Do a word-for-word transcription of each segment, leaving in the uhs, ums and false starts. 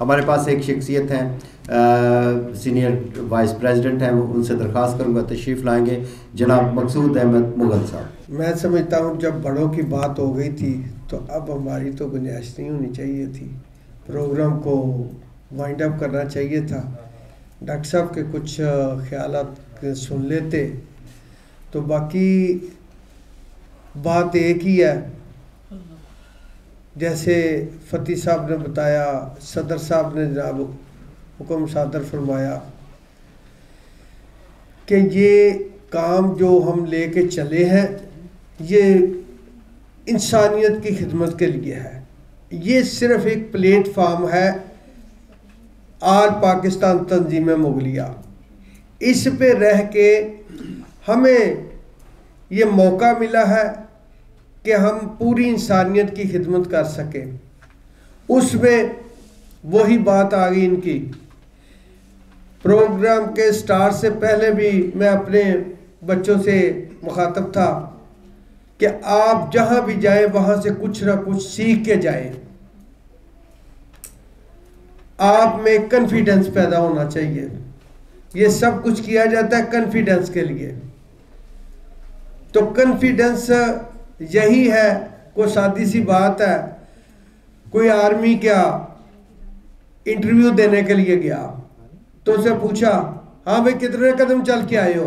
हमारे पास एक शख्सियत हैं, सीनियर वाइस प्रेसिडेंट हैं, उनसे दरख्वास्त करूँगा तशरीफ़ लाएंगे, जनाब मकसूद अहमद मुग़ल साहब। मैं समझता हूँ जब बड़ों की बात हो गई थी तो अब हमारी तो गुंजाइश नहीं होनी चाहिए थी, प्रोग्राम को वाइंड अप करना चाहिए था। डॉक्टर साहब के कुछ ख्याल सुन लेते तो बाकी बात एक ही है, जैसे फ़तेह साहब ने बताया, सदर साहब ने जनाब हुक्म सादर फरमाया कि ये काम जो हम लेके चले हैं ये इंसानियत की खिदमत के लिए है। ये सिर्फ़ एक प्लेटफार्म है आल पाकिस्तान तंज़ीमें मुगलिया, इस पे रह के हमें ये मौका मिला है कि हम पूरी इंसानियत की खिदमत कर सकें। उसमें वही बात आ गई इनकी, प्रोग्राम के स्टार्ट से पहले भी मैं अपने बच्चों से मुखातब था कि आप जहाँ भी जाएं वहाँ से कुछ ना कुछ सीख के जाएं, आप में कॉन्फिडेंस पैदा होना चाहिए। ये सब कुछ किया जाता है कॉन्फिडेंस के लिए, तो कॉन्फिडेंस यही है, कोई सादी सी बात है, कोई आर्मी क्या इंटरव्यू देने के लिए गया तो उसे पूछा हाँ भाई कितने कदम चल के आए हो,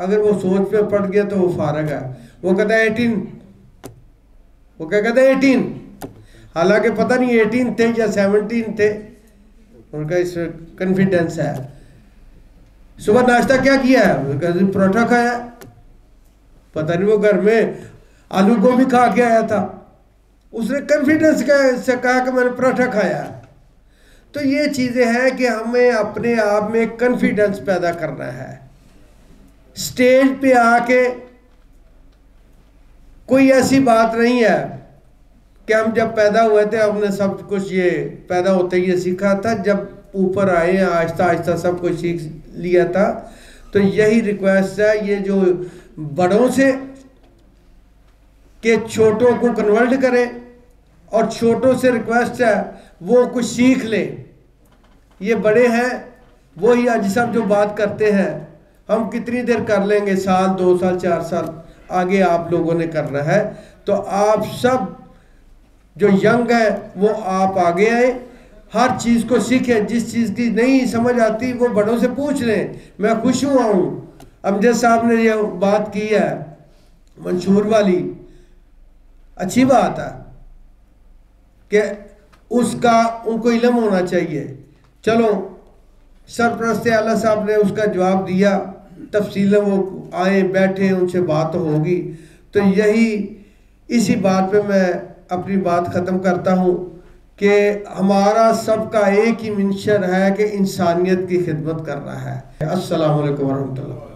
अगर वो सोच में पड़ गया तो वो फारग है, वो कहता है एटीन, वो क्या कहता है एटीन, हालांकि पता नहीं एटीन थे या सेवनटीन थे, उनका इसमें कॉन्फिडेंस है। सुबह नाश्ता क्या किया है, पराठा खाया, पता नहीं वो घर में आलू गोभी खा के आया था, उसने कॉन्फिडेंस से कहा कि मैंने पराठा खाया। तो ये चीज़ें हैं कि हमें अपने आप में कॉन्फिडेंस पैदा करना है। स्टेज पे आके कोई ऐसी बात नहीं है कि हम जब पैदा हुए थे हमने सब कुछ ये पैदा होते ही सीखा था, जब ऊपर आए आहिस्ता आहिस्ता सब कुछ सीख लिया था। तो यही रिक्वेस्ट है ये जो बड़ों से कि छोटों को कन्वर्ट करें, और छोटों से रिक्वेस्ट है वो कुछ सीख लें। ये बड़े हैं वो ही आज सब जो बात करते हैं, हम कितनी देर कर लेंगे, साल दो साल चार साल आगे आप लोगों ने करना है। तो आप सब जो यंग है वो आप आगे आए, हर चीज़ को सीखें, जिस चीज़ की नहीं समझ आती वो बड़ों से पूछ लें। मैं खुश हुआ हूँ अमजद साहब ने ये बात की है मंशूर वाली, अच्छी बात है कि उसका उनको इलम होना चाहिए। चलो सरपरस्ते आला साहब ने उसका जवाब दिया, तफसील वो आए बैठे उनसे बात होगी। तो यही इसी बात पे मैं अपनी बात ख़त्म करता हूँ कि हमारा सबका एक ही मिशन है कि इंसानियत की खिदमत करना है। अस्सलाम वालेकुम वरहमतुल्लाह।